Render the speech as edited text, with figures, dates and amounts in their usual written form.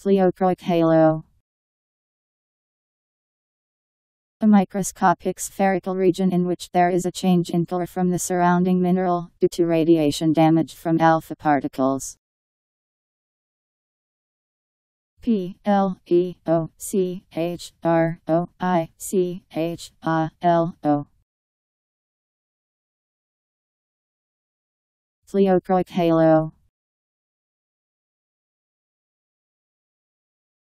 Pleochroic halo. A microscopic spherical region in which there is a change in color from the surrounding mineral, due to radiation damage from alpha particles. P-L-E-O-C-H-R-O-I-C-H-A-L-O. Pleochroic halo.